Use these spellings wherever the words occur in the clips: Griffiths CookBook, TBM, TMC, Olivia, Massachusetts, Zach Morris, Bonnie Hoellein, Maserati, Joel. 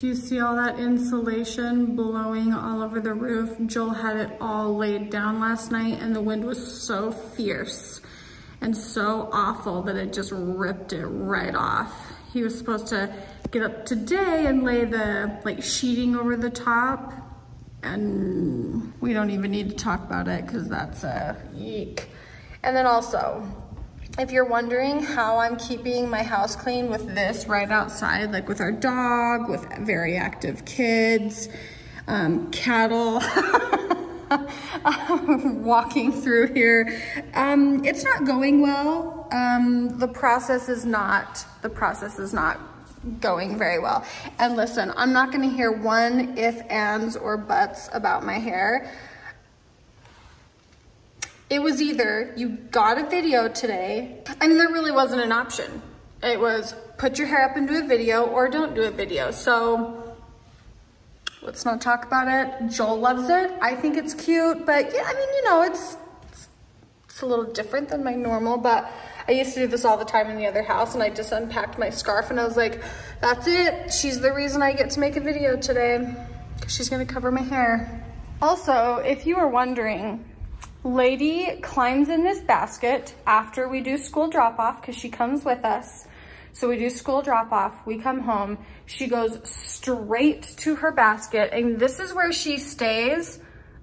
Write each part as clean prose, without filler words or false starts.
Do you see all that insulation blowing all over the roof? Joel had it all laid down last night and the wind was so fierce and so awful that it just ripped it right off. He was supposed to get up today and lay the sheeting over the top, and we don't even need to talk about it because that's a eek. And then also, if you're wondering how I'm keeping my house clean with this right outside, like with our dog, with very active kids, cattle, walking through here, it's not going well. The process is not going very well. And listen, I'm not gonna hear one if, ands, or buts about my hair. It was either you got a video today, and there really wasn't an option. It was put your hair up and do a video or don't do a video. So let's not talk about it. Joel loves it. I think it's cute, but yeah, I mean, you know, it's a little different than my normal, but I used to do this all the time in the other house, and I just unpacked my scarf and I was like, that's it. She's the reason I get to make a video today, 'cause she's gonna cover my hair. Also, if you were wondering, Lady climbs in this basket after we do school drop-off because she comes with us. So we do school drop-off, we come home, she goes straight to her basket, and this is where she stays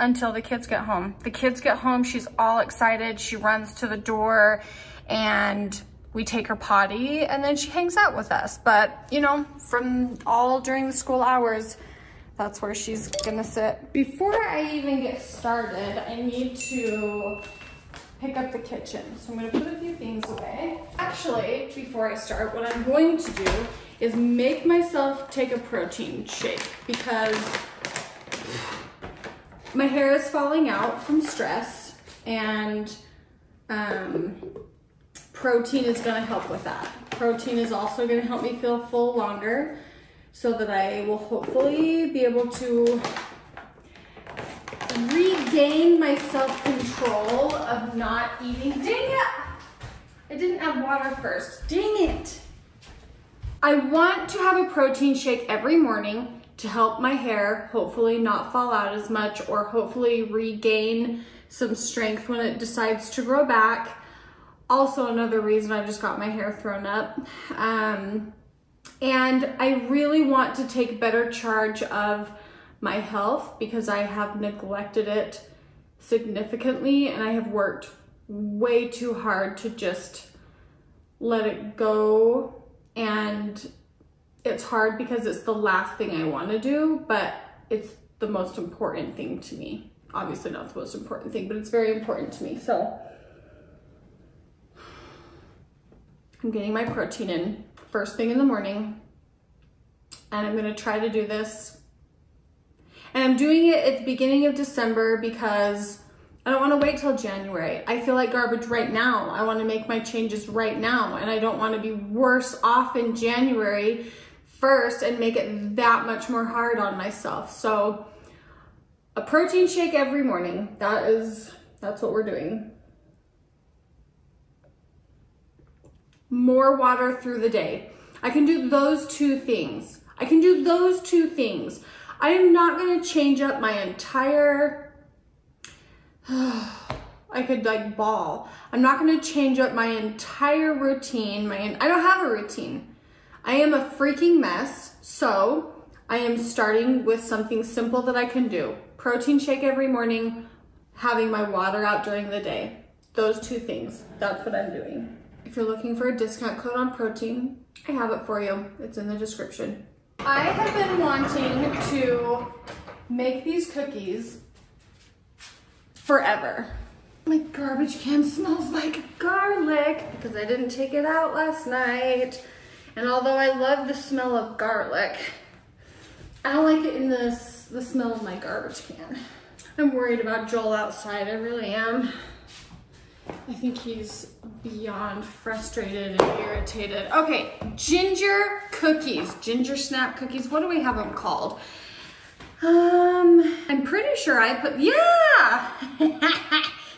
until the kids get home. The kids get home, she's all excited, she runs to the door, and we take her potty, and then she hangs out with us. But, you know, from all during the school hours, that's where she's gonna sit. Before I even get started, I need to pick up the kitchen. So I'm gonna put a few things away. Actually, before I start, what I'm going to do is make myself take a protein shake because my hair is falling out from stress, and protein is gonna help with that. Protein is also gonna help me feel full longer, so that I will hopefully be able to regain my self-control of not eating. Dang it! I didn't add water first. Dang it! I want to have a protein shake every morning to help my hair hopefully not fall out as much, or hopefully regain some strength when it decides to grow back. Also, another reason I just got my hair thrown up. And I really want to take better charge of my health because I have neglected it significantly, and I have worked way too hard to just let it go. And it's hard because it's the last thing I want to do, but it's the most important thing to me. Obviously not the most important thing, but it's very important to me. So I'm getting my protein in first thing in the morning, and I'm gonna try to do this. And I'm doing it at the beginning of December because I don't wanna wait till January. I feel like garbage right now. I wanna make my changes right now, and I don't wanna be worse off in January 1st and make it that much more hard on myself. So a protein shake every morning, that's what we're doing. More water through the day. I can do those two things. I am not gonna change up my entire, I could bawl. I'm not gonna change up my entire routine. I don't have a routine. I am a freaking mess. So I am starting with something simple that I can do. Protein shake every morning, having my water out during the day. Those two things, that's what I'm doing. If you're looking for a discount code on protein, I have it for you. It's in the description. I have been wanting to make these cookies forever. My garbage can smells like garlic because I didn't take it out last night. And although I love the smell of garlic, I don't like it in the smell of my garbage can. I'm worried about Joel outside, I really am. I think he's beyond frustrated and irritated. Okay, ginger cookies, ginger snap cookies. What do we have them called? I'm pretty sure I put, yeah!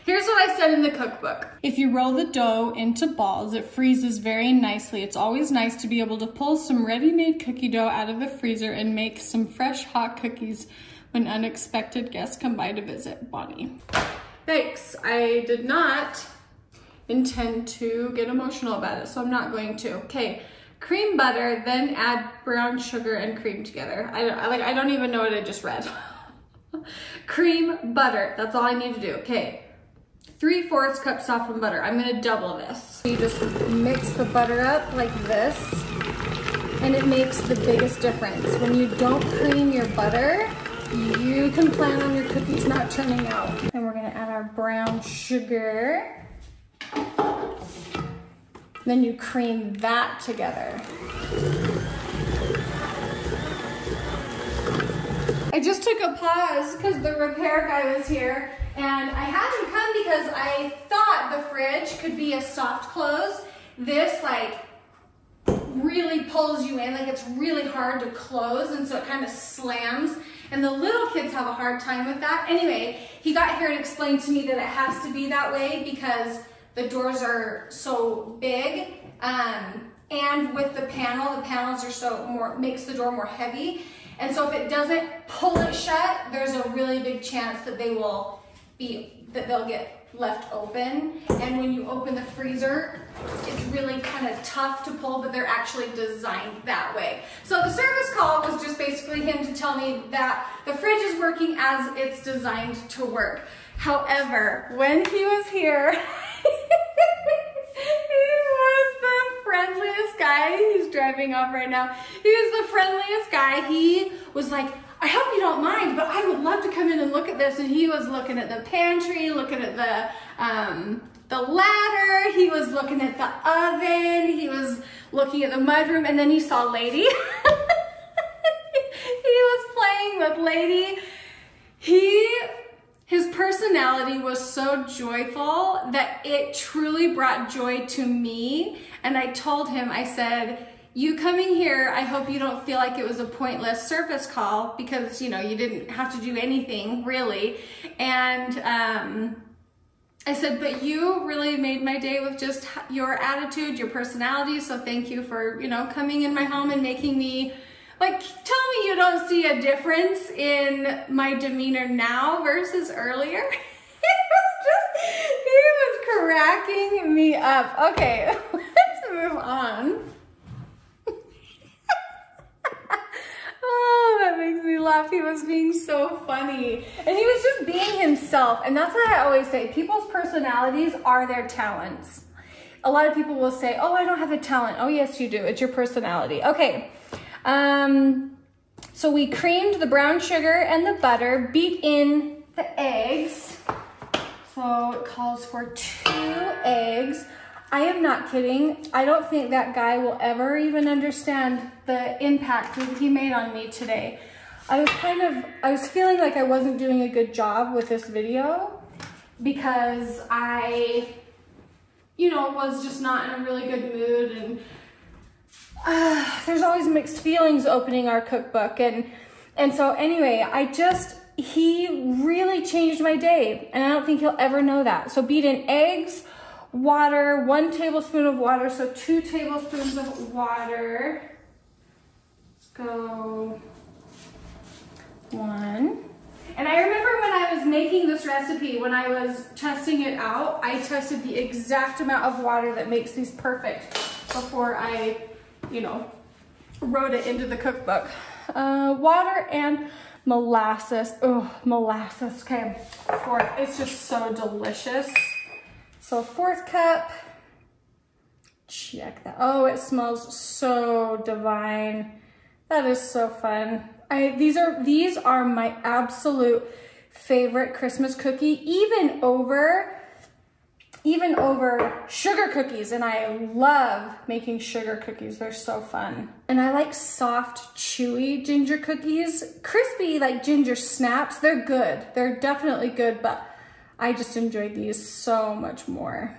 Here's what I said in the cookbook. If you roll the dough into balls, it freezes very nicely. It's always nice to be able to pull some ready-made cookie dough out of the freezer and make some fresh hot cookies when unexpected guests come by to visit. Bonnie. Thanks. I did not intend to get emotional about it, so I'm not going to. Okay. Cream butter, then add brown sugar and cream together. I don't even know what I just read. Cream butter, that's all I need to do. Okay, 3/4 cup softened butter. I'm gonna double this. You just mix the butter up like this, and it makes the biggest difference. When you don't cream your butter, you can plan on your cookies not turning out. And we're gonna add our brown sugar. Then you cream that together. I just took a pause because the repair guy was here, and I had him come because I thought the fridge could be a soft close. This like really pulls you in, like it's really hard to close, and so it kind of slams, and the little kids have a hard time with that. Anyway, he got here and explained to me that it has to be that way because the doors are so big, and with the panel, the panels are makes the door more heavy. And so if it doesn't pull it shut, there's a really big chance that they'll get left open. And when you open the freezer, it's really kind of tough to pull, but they're actually designed that way. So the service call was just basically him to tell me that the fridge is working as it's designed to work. However, when he was here, he was the friendliest guy. He's driving off right now. He was the friendliest guy. He was like, I hope you don't mind, but I would love to come in and look at this. And he was looking at the pantry, looking at the ladder. He was looking at the oven. He was looking at the mudroom. And then he saw Lady. He was playing with Lady. His personality was so joyful that it truly brought joy to me. And I told him, I said, you coming here, I hope you don't feel like it was a pointless service call because, you know, you didn't have to do anything really. And I said, but you really made my day with just your attitude, your personality. So thank you for, you know, coming in my home and making me, like, tell me you don't see a difference in my demeanor now versus earlier. He was cracking me up. Okay, let's move on. Oh, that makes me laugh. He was being so funny. And he was just being himself. And that's what I always say. People's personalities are their talents. A lot of people will say, oh, I don't have a talent. Oh, yes, you do. It's your personality. Okay. So we creamed the brown sugar and the butter, beat in the eggs. So it calls for 2 eggs. I am not kidding. I don't think that guy will ever even understand the impact that he made on me today. I was feeling like I wasn't doing a good job with this video because I, you know, was just not in a really good mood, and there's always mixed feelings opening our cookbook, and so anyway, he really changed my day, and I don't think he'll ever know that. So beat in eggs, water, 1 tablespoon of water, so 2 tablespoons of water. Let's go 1. And I remember when I was making this recipe, when I was testing it out, I tested the exact amount of water that makes these perfect before I, you know, wrote it into the cookbook. Water and molasses. Oh, molasses. Okay, 4. It's just so delicious. So 4th cup. Check that. Oh, it smells so divine. That is so fun. These are my absolute favorite Christmas cookie, even over sugar cookies, and I love making sugar cookies. They're so fun. And I like soft, chewy ginger cookies. Crispy, like ginger snaps, they're good. They're definitely good, but I just enjoy these so much more.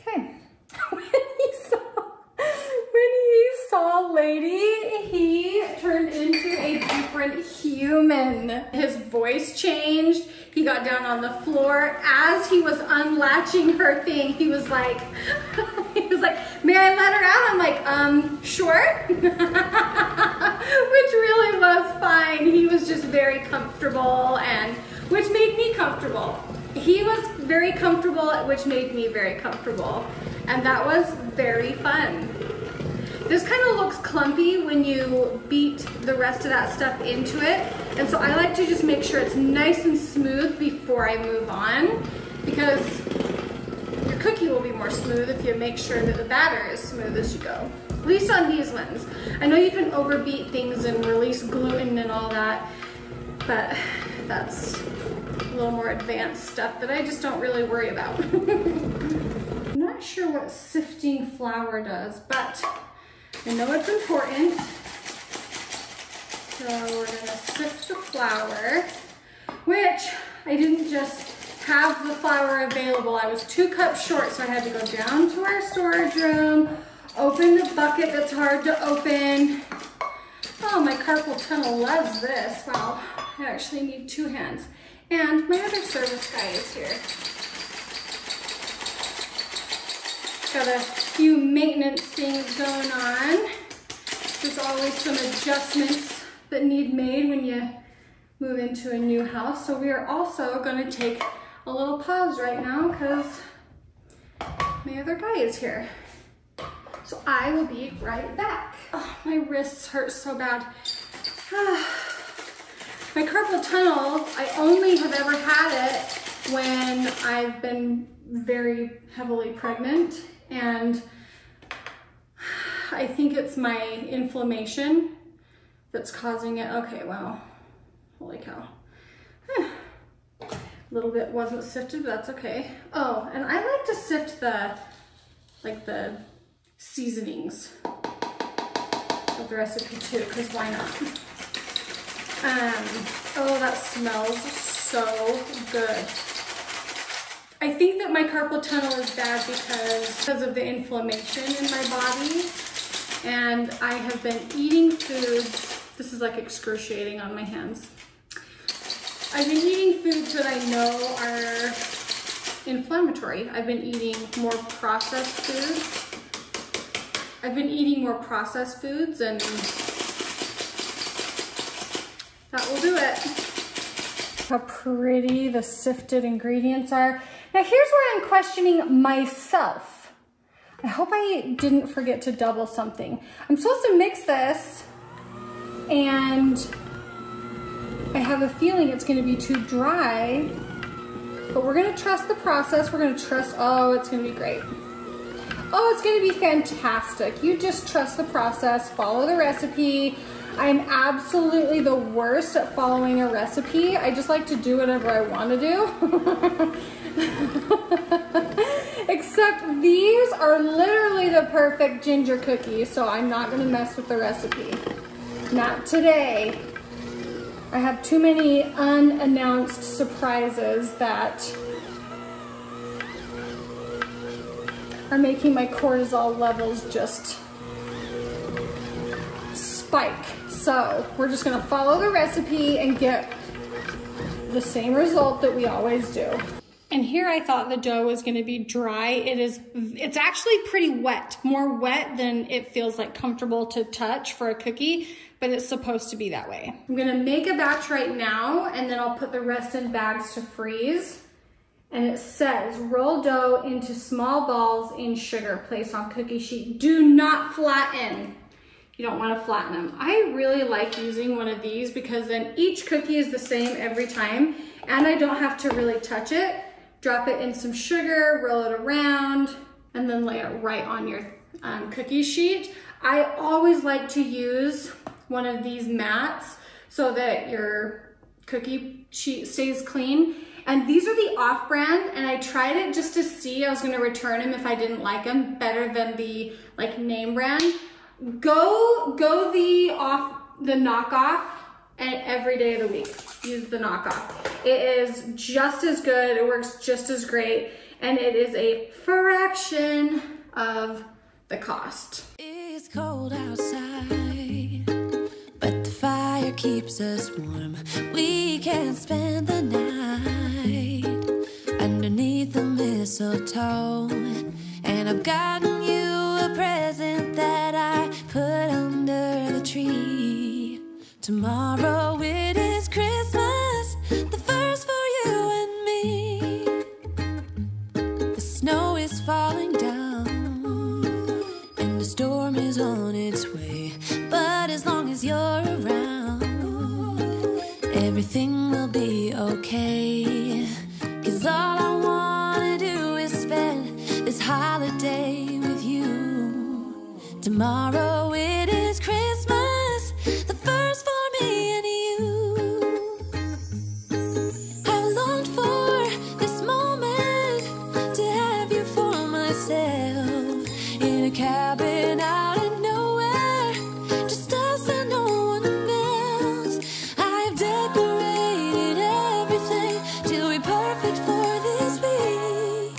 Okay. When he saw Lady, he turned into a different human. His voice changed. He got down on the floor. As he was unlatching her thing, he was like, may I let her out? I'm like, sure. Which really was fine. He was just very comfortable, and which made me comfortable. He was very comfortable, which made me very comfortable. And that was very fun. This kind of looks clumpy when you beat the rest of that stuff into it. And so I like to just make sure it's nice and smooth before I move on, because your cookie will be more smooth if you make sure that the batter is smooth as you go. At least on these ones. I know you can overbeat things and release gluten and all that, but that's a little more advanced stuff that I just don't really worry about. I'm not sure what sifting flour does, but I know it's important. So we're gonna sift the flour, which I didn't just have the flour available. I was 2 cups short, so I had to go down to our storage room, open the bucket that's hard to open. Oh, my carpal tunnel loves this. Wow, I actually need 2 hands. And my other service guy is here. Got a few maintenance things going on. There's always some adjustments that need made when you move into a new house. So we are also going to take a little pause right now because my other guy is here. So I will be right back. Oh, my wrists hurt so bad. My carpal tunnel, I only have ever had it when I've been very heavily pregnant, and I think it's my inflammation that's causing it. Okay, wow, holy cow. A little bit wasn't sifted, but that's okay. Oh, and I like to sift the, like the seasonings of the recipe too, because why not? Oh, that smells so good. I think that my carpal tunnel is bad because of the inflammation in my body, and I have been eating foods. This is like excruciating on my hands. I've been eating foods that I know are inflammatory. I've been eating more processed foods. And that will do it. How pretty the sifted ingredients are. Now here's where I'm questioning myself. I hope I didn't forget to double something. I'm supposed to mix this, and I have a feeling it's gonna be too dry, but we're gonna trust the process. We're gonna trust, oh, it's gonna be great. Oh, it's gonna be fantastic. You just trust the process, follow the recipe. I'm absolutely the worst at following a recipe. I just like to do whatever I want to do. Except these are literally the perfect ginger cookies, so I'm not going to mess with the recipe. Not today. I have too many unannounced surprises that are making my cortisol levels just spike. So we're just gonna follow the recipe and get the same result that we always do. And here I thought the dough was gonna be dry. It's actually pretty wet, more wet than it feels like comfortable to touch for a cookie, but it's supposed to be that way. I'm gonna make a batch right now, and then I'll put the rest in bags to freeze. And it says, roll dough into small balls in sugar, place on cookie sheet. Do not flatten. You don't want to flatten them. I really like using one of these because then each cookie is the same every time, and I don't have to really touch it. Drop it in some sugar, roll it around, and then lay it right on your cookie sheet. I always like to use one of these mats so that your cookie sheet stays clean. And these are the off-brand, and I tried it just to see. I was going to return them if I didn't like them, better than the like name brand. Go the knockoff every day of the week. Use the knockoff. It is just as good. It works just as great. And it is a fraction of the cost. It's cold outside, but the fire keeps us warm. We can spend the night. toe. And I've gotten you a present that I put under the tree. Tomorrow it is Christmas, the first for you and me. The snow is falling down and the storm is on its way, but as long as you're around, everything will be okay. 'Cause all I wanna do is spend this holiday with you. Tomorrow it is Christmas, the first for me and you. I've longed for this moment to have you for myself, in a cabin out in nowhere, just us and no one else. I've decorated everything to be perfect for this week.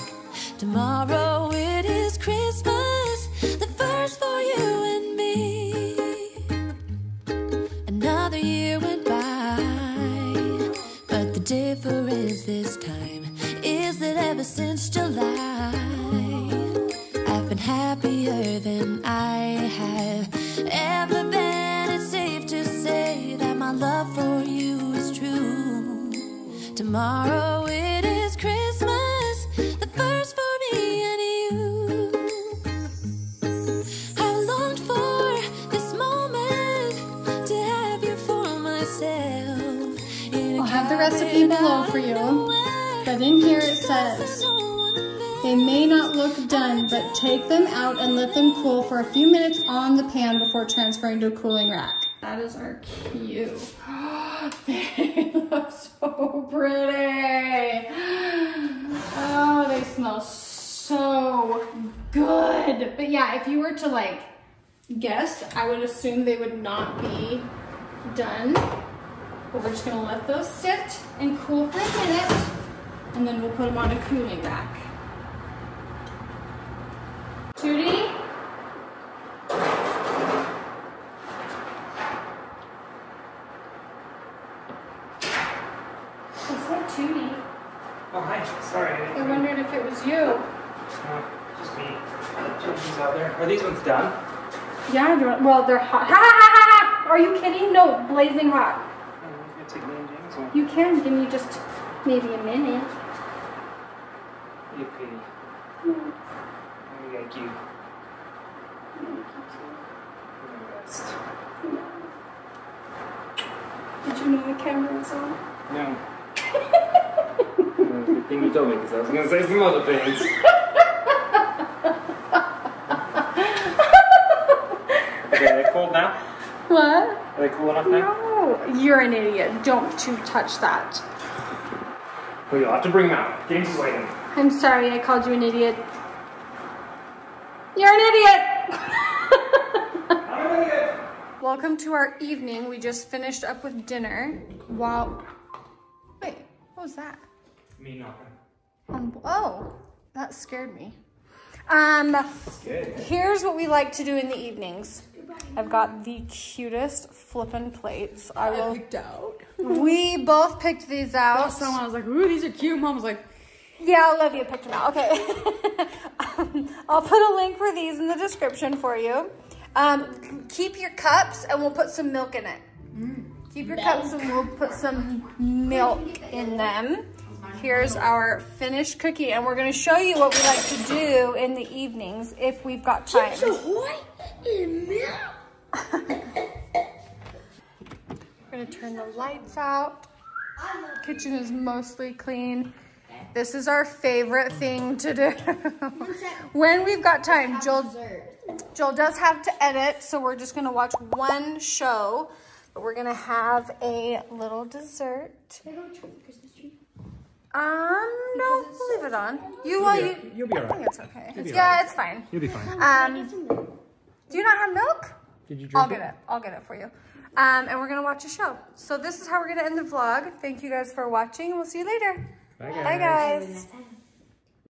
Tomorrow it is Christmas, the first for you and me. Another year went by, but the difference this time is that ever since July, I've been happier than I have ever been. It's safe to say that my love for you is true. Tomorrow it is Christmas, the first for me and you. I've longed for this moment to have you for myself. I'll have the recipe below for you, but in here it says, they may not look done, but take them out and let them cool for a few minutes on the pan before transferring to a cooling rack. That is our cue. They look so pretty. Oh, they smell so good. But yeah, if you were to like guess, I would assume they would not be done. But we're just gonna let those sit and cool for a minute, and then we'll put them on a cooling rack. Tootie? I said Tootie. Oh, hi. Sorry. I wondered if it was you. No, just me. Tootie's out there. Are these ones done? Yeah, well, they're hot. Ha ha ha ha! Are you kidding? No, blazing hot. I don't know if you take me and James one. You can give me just maybe a minute. You pity. Thank you. Did you know the camera was on? No. That's a good thing you told me, because I was going to say some other things. Okay, are they cold now? What? Are they cool enough now? No. You're an idiot. Don't you touch that. Well, you'll have to bring them out. James is waiting. I'm sorry I called you an idiot. You're an idiot! I'm an idiot! Welcome to our evening. We just finished up with dinner. Wow. Wait, what was that? Me knocking. Oh, that scared me. Here's what we like to do in the evenings. I've got the cutest flippin' plates. I picked out. We both picked these out. Someone was like, ooh, these are cute. Mom was like, yeah, Olivia picked them out. Okay. I'll put a link for these in the description for you. Keep your cups and we'll put some milk in it. Keep your cups and we'll put some milk in them. Here's our finished cookie, and we're going to show you what we like to do in the evenings if we've got time. We're going to turn the lights out. Kitchen is mostly clean. This is our favorite thing to do when we've got time. Joel does have to edit, so we're just going to watch one show, but we're going to have a little dessert. No, we'll leave it on. You'll be all right. I think it's okay. It's fine. You'll be fine. Do you not have milk? Did you drink it? I'll get it for you. And we're going to watch a show. So this is how we're going to end the vlog. Thank you guys for watching. We'll see you later. Bye, guys.